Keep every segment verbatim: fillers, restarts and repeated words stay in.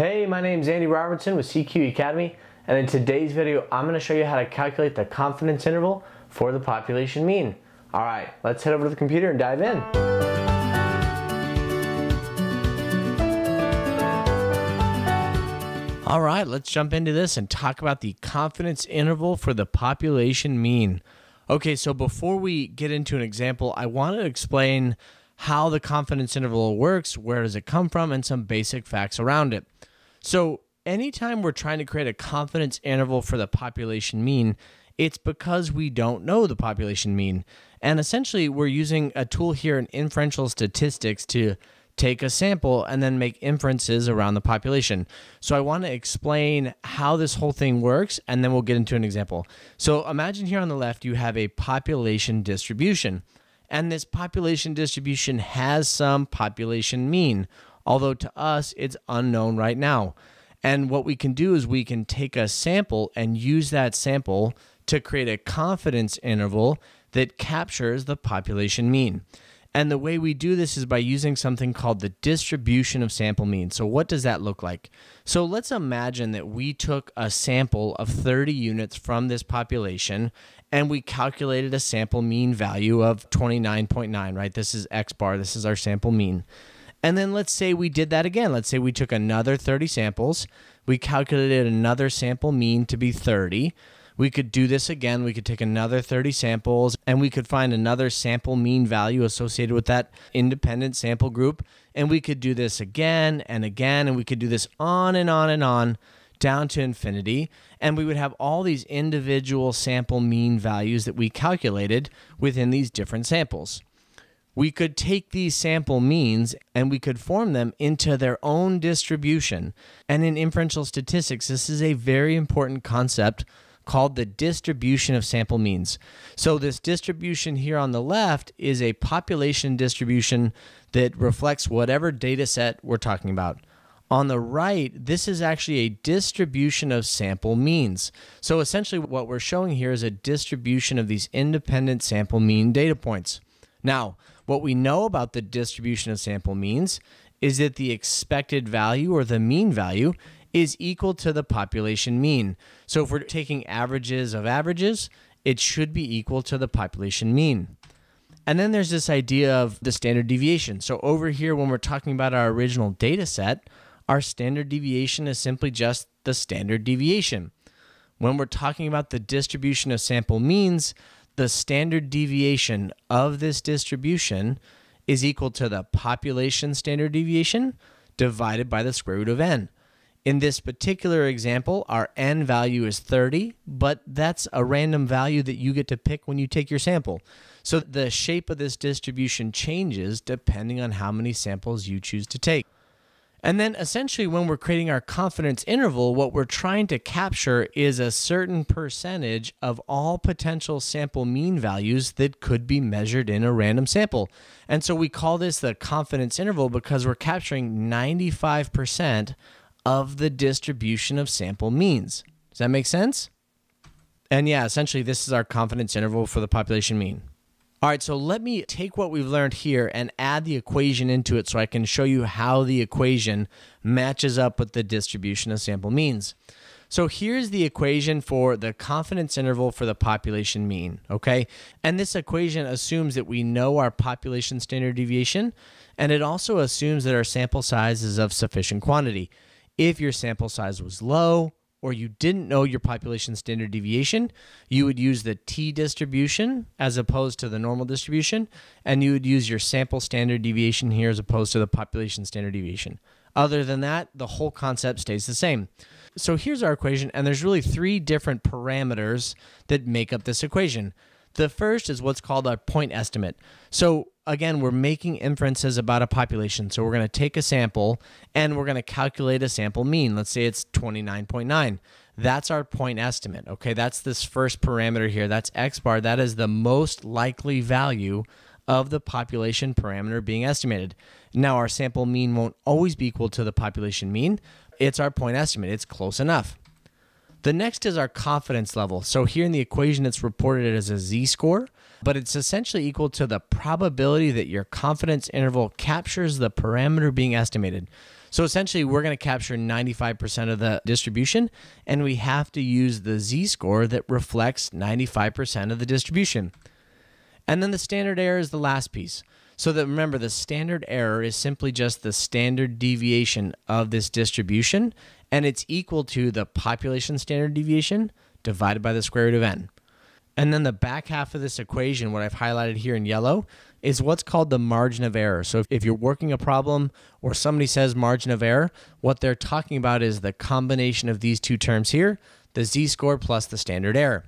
Hey, my name is Andy Robertson with C Q E Academy, and in today's video I'm going to show you how to calculate the confidence interval for the population mean. Alright, let's head over to the computer and dive in. Alright, let's jump into this and talk about the confidence interval for the population mean. Okay, so before we get into an example, I want to explain how the confidence interval works, where does it come from, and some basic facts around it. So anytime we're trying to create a confidence interval for the population mean, it's because we don't know the population mean. And essentially, we're using a tool here in inferential statistics to take a sample and then make inferences around the population. So I want to explain how this whole thing works, and then we'll get into an example. So imagine here on the left, you have a population distribution. And this population distribution has some population mean, although to us, it's unknown right now. And what we can do is we can take a sample and use that sample to create a confidence interval that captures the population mean. And the way we do this is by using something called the distribution of sample mean. So what does that look like? So let's imagine that we took a sample of thirty units from this population and we calculated a sample mean value of twenty-nine point nine, right? This is X bar, this is our sample mean. And then let's say we did that again. Let's say we took another thirty samples. We calculated another sample mean to be thirty. We could do this again. We could take another thirty samples and we could find another sample mean value associated with that independent sample group. And we could do this again and again, and we could do this on and on and on down to infinity. And we would have all these individual sample mean values that we calculated within these different samples. We could take these sample means and we could form them into their own distribution. And in inferential statistics, this is a very important concept called the distribution of sample means. So this distribution here on the left is a population distribution that reflects whatever data set we're talking about. On the right, this is actually a distribution of sample means. So essentially what we're showing here is a distribution of these independent sample mean data points. Now, what we know about the distribution of sample means is that the expected value or the mean value is equal to the population mean. So if we're taking averages of averages, it should be equal to the population mean. And then there's this idea of the standard deviation. So over here, when we're talking about our original data set, our standard deviation is simply just the standard deviation. When we're talking about the distribution of sample means, the standard deviation of this distribution is equal to the population standard deviation divided by the square root of n. In this particular example, our n value is thirty, but that's a random value that you get to pick when you take your sample. So the shape of this distribution changes depending on how many samples you choose to take. And then essentially when we're creating our confidence interval, what we're trying to capture is a certain percentage of all potential sample mean values that could be measured in a random sample. And so we call this the confidence interval because we're capturing ninety-five percent of the distribution of sample means. Does that make sense? And yeah, essentially this is our confidence interval for the population mean. All right, so let me take what we've learned here and add the equation into it so I can show you how the equation matches up with the distribution of sample means. So here's the equation for the confidence interval for the population mean, okay? And this equation assumes that we know our population standard deviation, and it also assumes that our sample size is of sufficient quantity. If your sample size was low, or you didn't know your population standard deviation, you would use the t distribution as opposed to the normal distribution, and you would use your sample standard deviation here as opposed to the population standard deviation. Other than that, the whole concept stays the same. So here's our equation, and there's really three different parameters that make up this equation. The first is what's called a point estimate. So again, we're making inferences about a population. So we're going to take a sample and we're going to calculate a sample mean. Let's say it's twenty-nine point nine. That's our point estimate. Okay, that's this first parameter here. That's X bar. That is the most likely value of the population parameter being estimated. Now, our sample mean won't always be equal to the population mean. It's our point estimate. It's close enough. The next is our confidence level. So here in the equation, it's reported as a z-score, but it's essentially equal to the probability that your confidence interval captures the parameter being estimated. So essentially, we're going to capture ninety-five percent of the distribution, and we have to use the z-score that reflects ninety-five percent of the distribution. And then the standard error is the last piece. So that, remember, the standard error is simply just the standard deviation of this distribution, and it's equal to the population standard deviation divided by the square root of n. And then the back half of this equation, what I've highlighted here in yellow, is what's called the margin of error. So if, if you're working a problem or somebody says margin of error, what they're talking about is the combination of these two terms here, the z-score plus the standard error.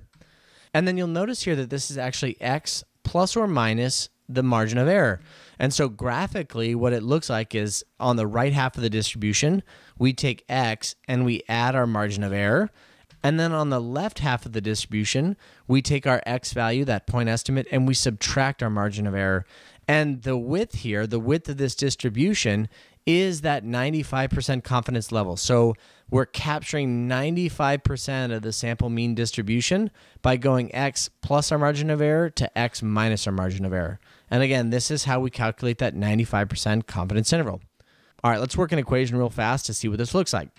And then you'll notice here that this is actually x plus or minus the margin of error. And so graphically, what it looks like is on the right half of the distribution, we take x and we add our margin of error. And then on the left half of the distribution, we take our x value, that point estimate, and we subtract our margin of error. And the width here, the width of this distribution is that ninety-five percent confidence level. So we're capturing ninety-five percent of the sample mean distribution by going x plus our margin of error to x minus our margin of error. And again, this is how we calculate that ninety-five percent confidence interval. All right, let's work an equation real fast to see what this looks like.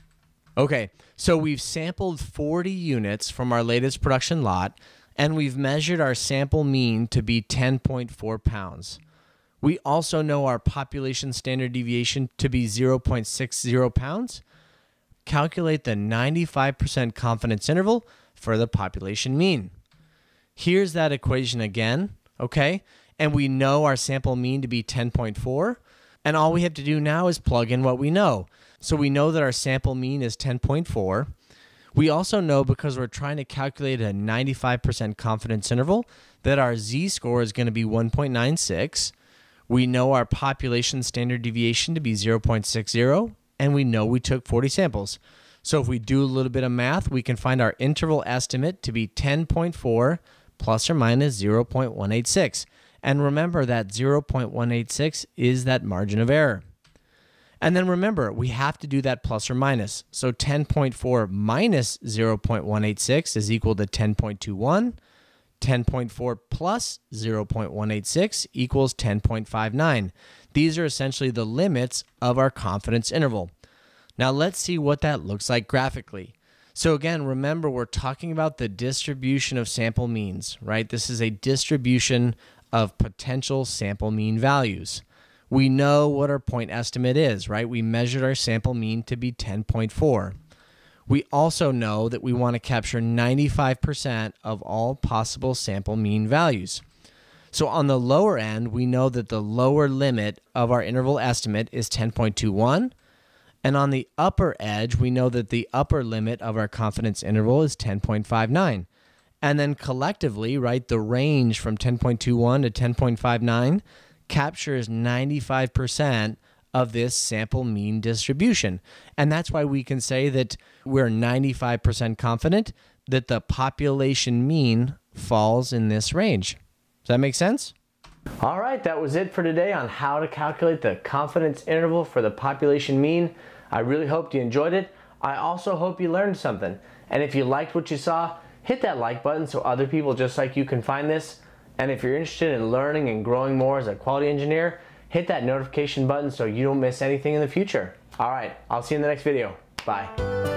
Okay, so we've sampled forty units from our latest production lot, and we've measured our sample mean to be ten point four pounds. We also know our population standard deviation to be zero point six zero pounds. Calculate the ninety-five percent confidence interval for the population mean. Here's that equation again, okay? And we know our sample mean to be ten point four, and all we have to do now is plug in what we know. So we know that our sample mean is ten point four. We also know, because we're trying to calculate a ninety-five percent confidence interval, that our z-score is going to be one point nine six. We know our population standard deviation to be zero point six zero, and we know we took forty samples. So if we do a little bit of math, we can find our interval estimate to be ten point four plus or minus zero point one eight six. And remember that zero point one eight six is that margin of error. And then remember, we have to do that plus or minus. So ten point four minus zero point one eight six is equal to ten point two one. ten point four plus zero point one eight six equals ten point five nine. These are essentially the limits of our confidence interval. Now let's see what that looks like graphically. So again, remember, we're talking about the distribution of sample means, right? This is a distribution of potential sample mean values. We know what our point estimate is, right? We measured our sample mean to be ten point four. We also know that we want to capture ninety-five percent of all possible sample mean values. So on the lower end, we know that the lower limit of our interval estimate is ten point two one. And on the upper edge, we know that the upper limit of our confidence interval is ten point five nine. And then collectively, right, the range from ten point two one to ten point five nine captures ninety-five percent of this sample mean distribution. And that's why we can say that we're ninety-five percent confident that the population mean falls in this range. Does that make sense? All right, that was it for today on how to calculate the confidence interval for the population mean. I really hope you enjoyed it. I also hope you learned something. And if you liked what you saw, hit that like button so other people just like you can find this. And if you're interested in learning and growing more as a quality engineer, hit that notification button so you don't miss anything in the future. All right, I'll see you in the next video. Bye.